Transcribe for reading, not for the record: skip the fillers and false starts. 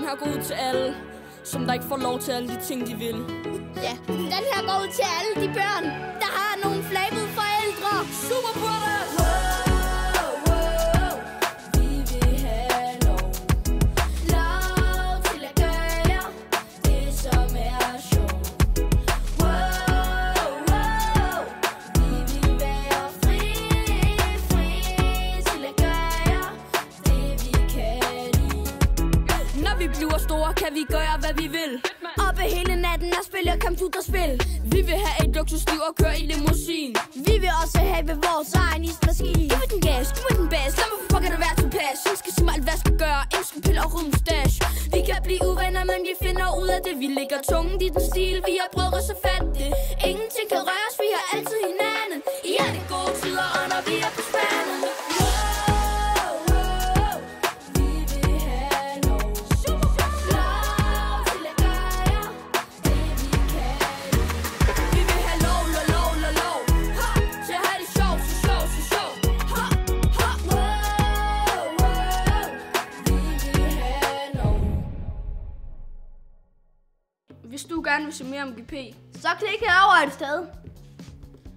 Den her går ud til alle, som der ikke får lov til alle de ting, de vil. Ja, den her går ud til alle de børn, der har nogle flabede forældre. Super på det! Kan vi gøre, hvad vi vil? Oppe hele natten og spiller computerspil. Vi vil have et luksusliv og køre i limousin. Vi vil også have vores egen ismaskine. Giv mig den gas, giv mig den bas. Lad mig for fucker det være tilpas. Hun skal sige mig alt, hvad jeg skal gøre. En skal pille og rumstash. Vi kan blive uvenner, men vi finder ud af det. Vi ligger tungen i den stil, vi har brødre så fat det. Ingenting kan røres, vi har altid hinanden. I alle gode tider, og når vi er på spanden. Hvis du gerne vil se mere om GP, så klik herovre et sted.